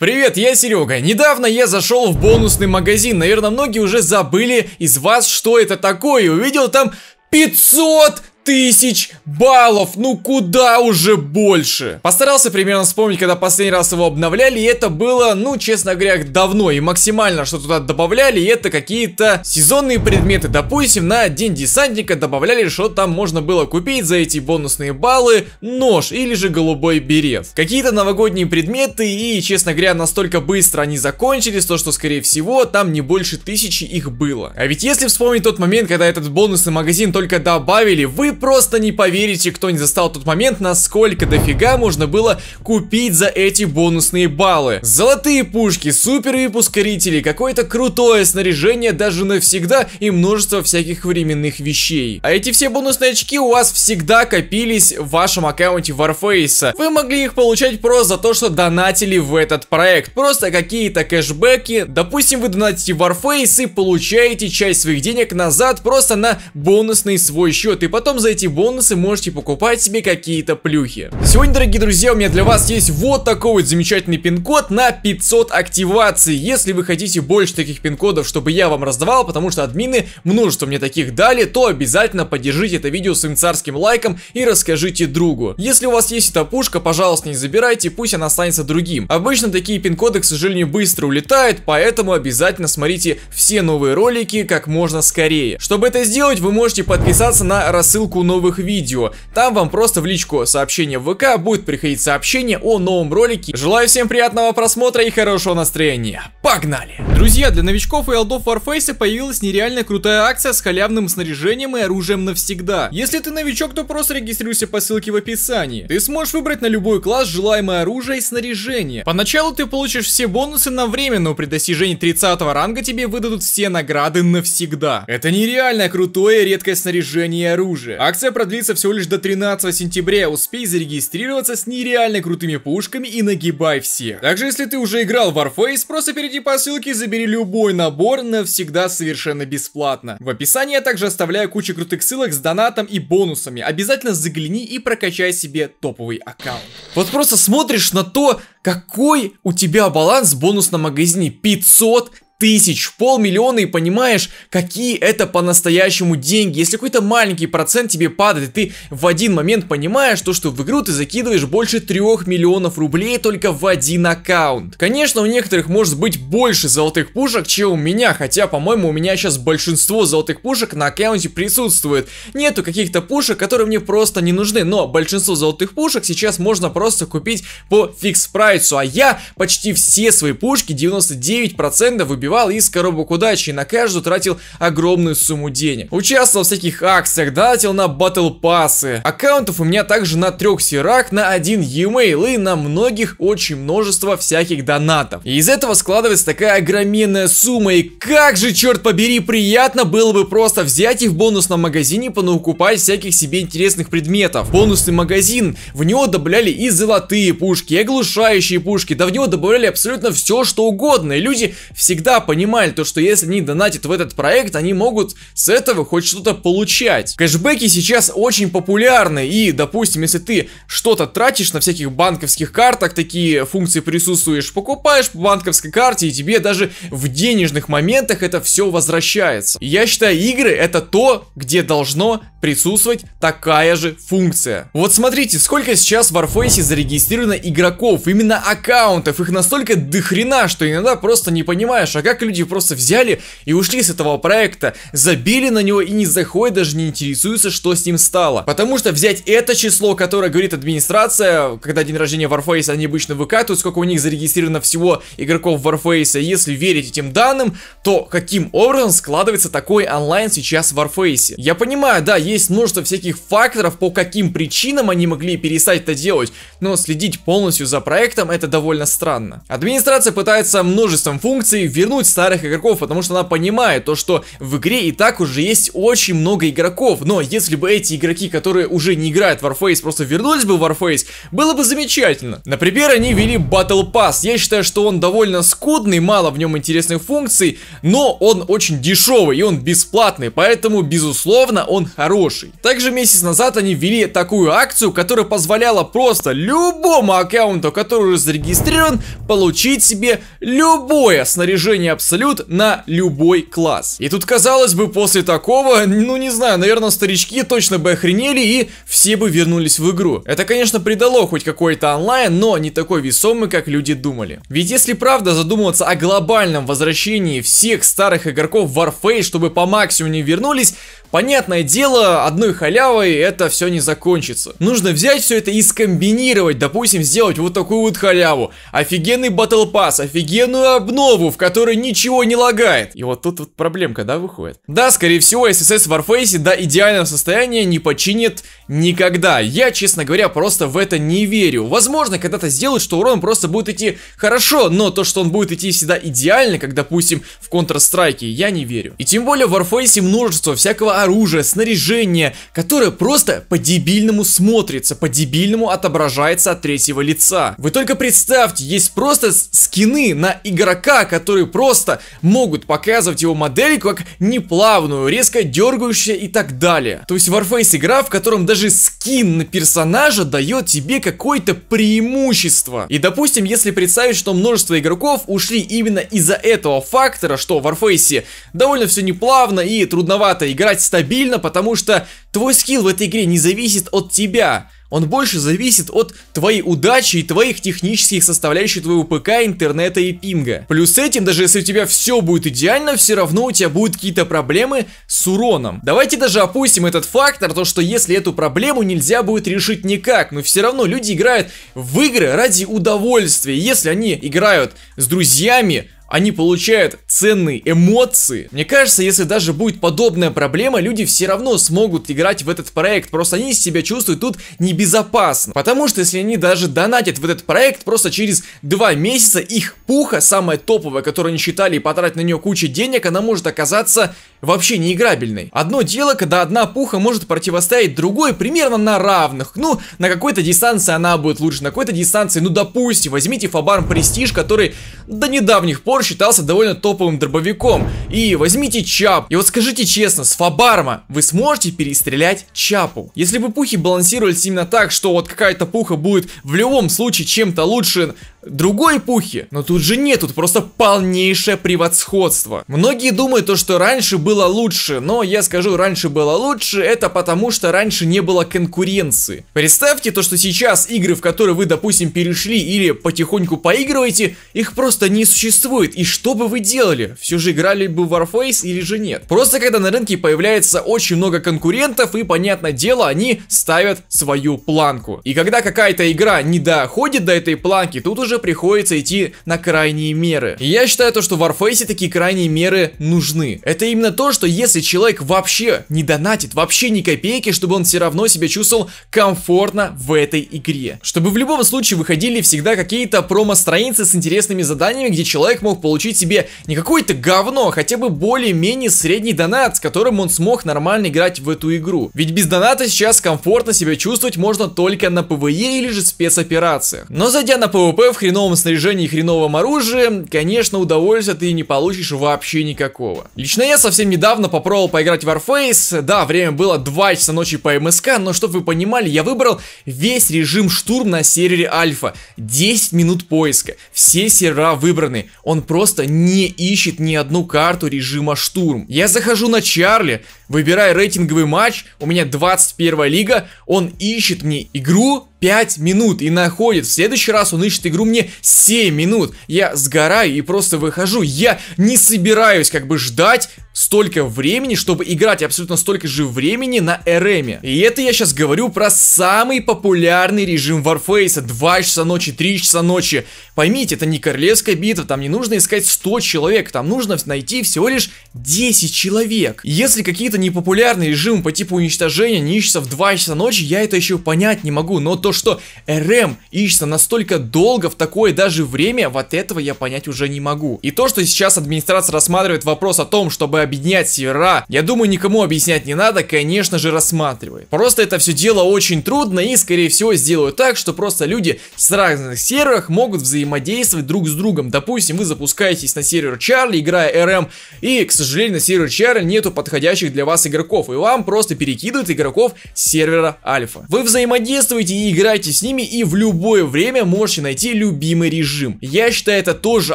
Привет, я Серега. Недавно я зашел в бонусный магазин. Наверное, многие уже забыли из вас, что это такое. И увидел там 500 тысяч баллов, ну куда уже больше. Постарался примерно вспомнить, когда последний раз его обновляли, и это было, ну, честно говоря, давно, и максимально, что туда добавляли, это какие-то сезонные предметы. Допустим, на День Десантника добавляли, что там можно было купить за эти бонусные баллы нож или же голубой берет. Какие-то новогодние предметы, и, честно говоря, настолько быстро они закончились, то, что, скорее всего, там не больше 1000 их было. А ведь если вспомнить тот момент, когда этот бонусный магазин только добавили, вы просто не поверите, кто не застал тот момент, насколько дофига можно было купить за эти бонусные баллы. Золотые пушки, супер выпуск рителей, какое-то крутое снаряжение даже навсегда и множество всяких временных вещей. А эти все бонусные очки у вас всегда копились в вашем аккаунте Warface. Вы могли их получать просто за то, что донатили в этот проект. Просто какие-то кэшбэки. Допустим, вы донатите Warface и получаете часть своих денег назад просто на бонусный свой счет. И потом за эти бонусы можете покупать себе какие-то плюхи. Сегодня, дорогие друзья, у меня для вас есть вот такой вот замечательный пин-код на 500 активаций. Если вы хотите больше таких пин-кодов, чтобы я вам раздавал, потому что админы множество мне таких дали, то обязательно поддержите это видео своим царским лайком и расскажите другу. Если у вас есть эта пушка, пожалуйста, не забирайте, пусть она останется другим. Обычно такие пин-коды, к сожалению, быстро улетают, поэтому обязательно смотрите все новые ролики как можно скорее. Чтобы это сделать, вы можете подписаться на рассылку новых видео. Там вам просто в личку сообщения в ВК будет приходить сообщение о новом ролике. Желаю всем приятного просмотра и хорошего настроения. Погнали! Друзья, для новичков и олдов Warface появилась нереально крутая акция с халявным снаряжением и оружием навсегда. Если ты новичок, то просто регистрируйся по ссылке в описании. Ты сможешь выбрать на любой класс желаемое оружие и снаряжение. Поначалу ты получишь все бонусы на время, но при достижении 30 ранга тебе выдадут все награды навсегда. Это нереально крутое редкое снаряжение и оружие. Акция продлится всего лишь до 13 сентября, успей зарегистрироваться с нереально крутыми пушками и нагибай всех. Также, если ты уже играл в Warface, просто перейди по ссылке и забери любой набор навсегда совершенно бесплатно. В описании я также оставляю кучу крутых ссылок с донатом и бонусами, обязательно загляни и прокачай себе топовый аккаунт. Вот просто смотришь на то, какой у тебя баланс в бонусном магазине, 500 тысяч, полмиллиона, и понимаешь, какие это по-настоящему деньги. Если какой-то маленький процент тебе падает, и ты в один момент понимаешь то, что в игру ты закидываешь больше 3 миллионов рублей только в один аккаунт. Конечно, у некоторых может быть больше золотых пушек, чем у меня, хотя, по-моему, у меня сейчас большинство золотых пушек на аккаунте присутствует. Нету каких-то пушек, которые мне просто не нужны, но большинство золотых пушек сейчас можно просто купить по фикс-прайсу, а я почти все свои пушки, 99%, выбиваю из коробок удачи и на каждую тратил огромную сумму денег. Участвовал в всяких акциях, донатил на батл пассы. Аккаунтов у меня также на 3 серах, на 1 e-mail и на многих очень множество всяких донатов. И из этого складывается такая огроменная сумма. И как же, черт побери, приятно было бы просто взять и в бонусном магазине понакупать всяких себе интересных предметов. Бонусный магазин, в него добавляли и золотые пушки, и оглушающие пушки, да в него добавляли абсолютно все, что угодно. И люди всегда понимали то, что если они донатят в этот проект, они могут с этого хоть что-то получать. Кэшбэки сейчас очень популярны, и, допустим, если ты что-то тратишь на всяких банковских картах, такие функции присутствуешь, покупаешь по банковской карте, и тебе даже в денежных моментах это все возвращается. И я считаю, игры — это то, где должно присутствовать такая же функция. Вот смотрите, сколько сейчас в Warface зарегистрировано игроков, именно аккаунтов, их настолько дохрена, что иногда просто не понимаешь, а как люди просто взяли и ушли с этого проекта, забили на него и не заходят, даже не интересуются, что с ним стало. Потому что взять это число, которое говорит администрация, когда день рождения Warface, они обычно выкатывают, сколько у них зарегистрировано всего игроков Warface, если верить этим данным, то каким образом складывается такой онлайн сейчас в Warface? Я понимаю, да, есть множество всяких факторов, по каким причинам они могли перестать это делать, но следить полностью за проектом — это довольно странно. Администрация пытается множеством функций вернуть старых игроков, потому что она понимает то, что в игре и так уже есть очень много игроков, но если бы эти игроки, которые уже не играют в Warface, просто вернулись бы в Warface, было бы замечательно. Например, они ввели Battle Pass. Я считаю, что он довольно скудный, мало в нем интересных функций, но он очень дешевый и он бесплатный, поэтому, безусловно, он хороший. хороший. Также месяц назад они ввели такую акцию, которая позволяла просто любому аккаунту, который уже зарегистрирован, получить себе любое снаряжение абсолют на любой класс. И тут, казалось бы, после такого, ну не знаю, наверное, старички точно бы охренели и все бы вернулись в игру. Это, конечно, придало хоть какой-то онлайн, но не такой весомый, как люди думали. Ведь если правда задумываться о глобальном возвращении всех старых игроков в Warface, чтобы по максимуму не вернулись, понятное дело, одной халявой это все не закончится. Нужно взять все это и скомбинировать, допустим, сделать вот такую вот халяву. Офигенный батл пасс, офигенную обнову, в которой ничего не лагает. И вот тут вот проблемка, да, выходит? Да, скорее всего, SSS в Warface до идеального состояния не починит никогда. Я, честно говоря, просто в это не верю. Возможно, когда-то сделают, что урон просто будет идти хорошо, но то, что он будет идти всегда идеально, как, допустим, в Counter-Strike, я не верю. И тем более в Warface множество всякого оружие, снаряжение, которое просто по-дебильному смотрится, по-дебильному отображается от третьего лица. Вы только представьте, есть просто скины на игрока, которые просто могут показывать его модель как неплавную, резко дергающую и так далее. То есть Warface игра, в котором даже скин на персонажа дает тебе какое-то преимущество. И допустим, если представить, что множество игроков ушли именно из-за этого фактора, что в Warface довольно все неплавно и трудновато играть стабильно, потому что твой скилл в этой игре не зависит от тебя. Он больше зависит от твоей удачи и твоих технических составляющих твоего ПК, интернета и пинга. Плюс с этим, даже если у тебя все будет идеально, все равно у тебя будут какие-то проблемы с уроном. Давайте даже опустим этот фактор, то что если эту проблему нельзя будет решить никак, но все равно люди играют в игры ради удовольствия. Если они играют с друзьями, они получают ценные эмоции. Мне кажется, если даже будет подобная проблема, люди все равно смогут играть в этот проект. Просто они себя чувствуют тут небезопасно. Потому что если они даже донатят в этот проект, просто через 2 месяца их пуха, самая топовая, которую они считали и потратили на нее кучу денег, она может оказаться вообще неиграбельной. Одно дело, когда одна пуха может противостоять другой примерно на равных. Ну, на какой-то дистанции она будет лучше, на какой-то дистанции, ну допустим, возьмите Фабарм Престиж, который до недавних пор считался довольно топовым дробовиком. И возьмите Чап. И вот скажите честно, с Фабарма вы сможете перестрелять Чапу? Если бы пухи балансировались именно так, что вот какая-то пуха будет в любом случае чем-то лучше другой пухи, но тут же нет, тут просто полнейшее превосходство. Многие думают то, что раньше было лучше, но я скажу, раньше было лучше, это потому что раньше не было конкуренции. Представьте то, что сейчас игры, в которые вы, допустим, перешли или потихоньку поигрываете, их просто не существует. И что бы вы делали? Все же играли бы в Warface или же нет? Просто когда на рынке появляется очень много конкурентов, и, понятное дело, они ставят свою планку. И когда какая-то игра не доходит до этой планки, тут уже приходится идти на крайние меры. И я считаю то, что в Warface такие крайние меры нужны. Это именно то, что если человек вообще не донатит, вообще ни копейки, чтобы он все равно себя чувствовал комфортно в этой игре. Чтобы в любом случае выходили всегда какие-то промо-страницы с интересными заданиями, где человек мог получить себе не какое-то говно, а хотя бы более-менее средний донат, с которым он смог нормально играть в эту игру. Ведь без доната сейчас комфортно себя чувствовать можно только на ПВЕ или же спецоперациях. Но зайдя на ПВП в хреновом снаряжении и хреновом оружии, конечно, удовольствия ты не получишь вообще никакого. Лично я совсем недавно попробовал поиграть в Warface. Да, время было 2 часа ночи по МСК, но чтобы вы понимали, я выбрал весь режим штурм на сервере Альфа. 10 минут поиска. Все сервера выбраны. Он просто не ищет ни одну карту режима штурм. Я захожу на Чарли, выбираю рейтинговый матч, у меня 21 лига, он ищет мне игру 5 минут и находит. В следующий раз он ищет игру мне 7 минут. Я сгораю и просто выхожу. Я не собираюсь как бы ждать столько времени, чтобы играть абсолютно столько же времени на РМе. И это я сейчас говорю про самый популярный режим Warface. 2 часа ночи, 3 часа ночи. Поймите, это не королевская битва, там не нужно искать 100 человек, там нужно найти всего лишь 10 человек. Если какие-то непопулярные режимы по типу уничтожения не ищутся в 2 часа ночи, я это еще понять не могу. Но то, что РМ ищется настолько долго в такое даже время, вот этого я понять уже не могу. И то, что сейчас администрация рассматривает вопрос о том, чтобы объединять сервера, я думаю, никому объяснять не надо, конечно же, рассматривает. Просто это все дело очень трудно и, скорее всего, сделают так, что просто люди с разных серверов могут взаимодействовать друг с другом. Допустим, вы запускаетесь на сервер Чарли, играя РМ, и, к сожалению, на сервер Чарли нету подходящих для вас вас игроков, и вам просто перекидывают игроков с сервера Альфа. Вы взаимодействуете и играете с ними, и в любое время можете найти любимый режим. Я считаю, это тоже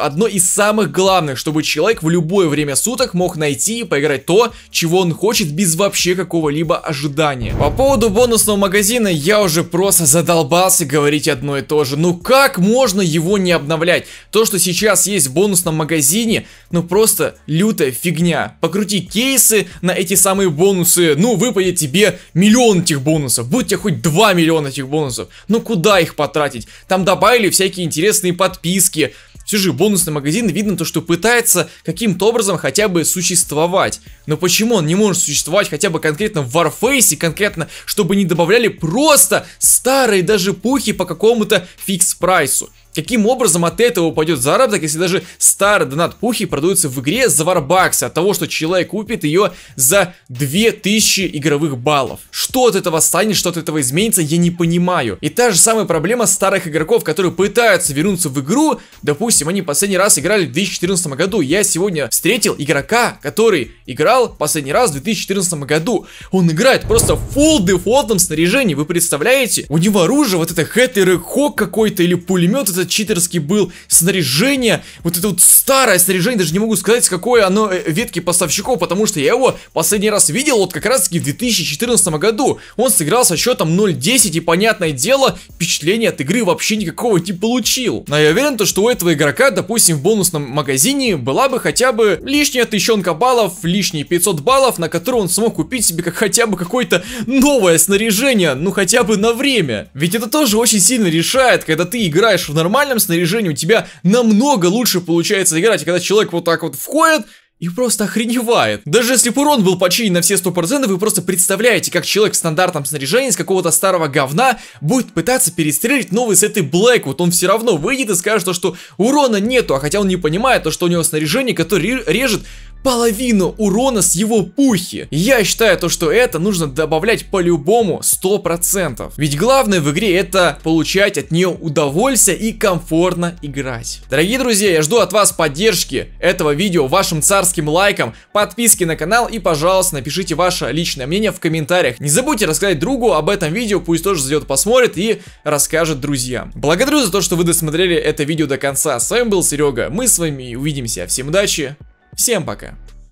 одно из самых главных, чтобы человек в любое время суток мог найти и поиграть то, чего он хочет, без вообще какого-либо ожидания. По поводу бонусного магазина я уже просто задолбался говорить одно и то же. Ну как можно его не обновлять? То, что сейчас есть в бонусном магазине, ну просто лютая фигня. Покрути кейсы на эти самые бонусы, ну выпадет тебе миллион этих бонусов, будь тебе хоть 2 миллиона этих бонусов, ну куда их потратить? Там добавили всякие интересные подписки. Все же бонусный магазин, видно то, что пытается каким-то образом хотя бы существовать. Но почему он не может существовать хотя бы конкретно в Warface, конкретно, чтобы не добавляли просто старые даже пухи по какому-то фикс-прайсу? Каким образом от этого упадет заработок, если даже старый донат пухи продается в игре за варбаксы от того, что человек купит ее за 2000 игровых баллов? Что от этого станет, что от этого изменится, я не понимаю. И та же самая проблема старых игроков, которые пытаются вернуться в игру. Допустим, они последний раз играли в 2014 году. Я сегодня встретил игрока, который играл последний раз в 2014 году. Он играет просто в фулл дефолтном снаряжении, вы представляете? У него оружие, вот это хэт-рэг-хок какой-то или пулемет этот читерский был, снаряжение, вот это вот старое снаряжение, даже не могу сказать, какое оно ветки поставщиков, потому что я его последний раз видел вот как раз таки в 2014 году. Он сыграл со счетом 0-10 и, понятное дело, впечатления от игры вообще никакого не получил. Но я уверен, что у этого игрока, допустим, в бонусном магазине была бы хотя бы лишняя тысячонка баллов, лишние 500 баллов, на которые он смог купить себе как хотя бы какое-то новое снаряжение, ну хотя бы на время. Ведь это тоже очень сильно решает, когда ты играешь в нормальном снаряжении, у тебя намного лучше получается играть, и когда человек вот так вот входит и просто охреневает. Даже если бы урон был починен на все 100%, вы просто представляете, как человек в стандартном снаряжении с какого-то старого говна будет пытаться перестрелить новый с этой Blackwood. Вот он все равно выйдет и скажет, что урона нету, а хотя он не понимает, то, что у него снаряжение, которое режет половину урона с его пухи. Я считаю, то, что это нужно добавлять по-любому 100%. Ведь главное в игре это получать от нее удовольствие и комфортно играть. Дорогие друзья, я жду от вас поддержки этого видео вашим царским лайком, подписки на канал и, пожалуйста, напишите ваше личное мнение в комментариях. Не забудьте рассказать другу об этом видео, пусть тоже зайдет, посмотрит и расскажет друзьям. Благодарю за то, что вы досмотрели это видео до конца. С вами был Серега, мы с вами увидимся. Всем удачи! Всем пока!